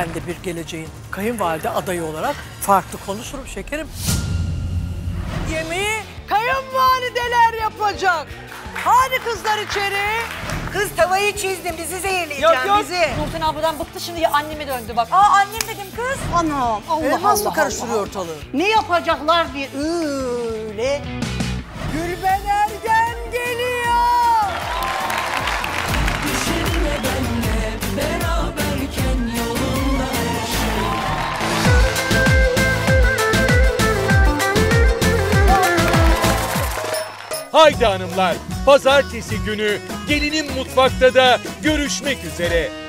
ben de bir geleceğin kayınvalide adayı olarak farklı konuşurum şekerim. Yemeği kayınvalideler yapacak. Hadi kızlar içeri. Kız tavayı çizdim, bizi zehirleyeceğim, bizi. Nurten abladan bıktı şimdi, ya anneme döndü bak. Aa annem dedim kız. Anam, Allah karıştırıyor ortalığı. Ne yapacaklar diye öyle. Gülben Ergen geliyor. Düşerine benle beraberken yolunda yaşıyor. Haydi hanımlar. Pazartesi günü Gelinim Mutfak'ta da görüşmek üzere.